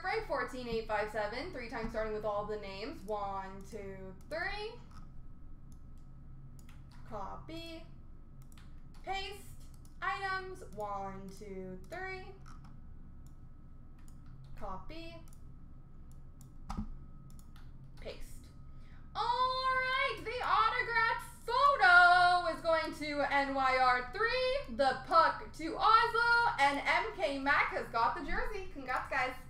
group break. 14, 8, 5, 7. Three times starting with all the names. 1, 2, 3. Copy. Paste. Items. 1, 2, 3. Copy. Paste. Alright, the autograph photo is going to NYR3, the puck to Ozzo, and MK Mac has got the jersey. Congrats, guys.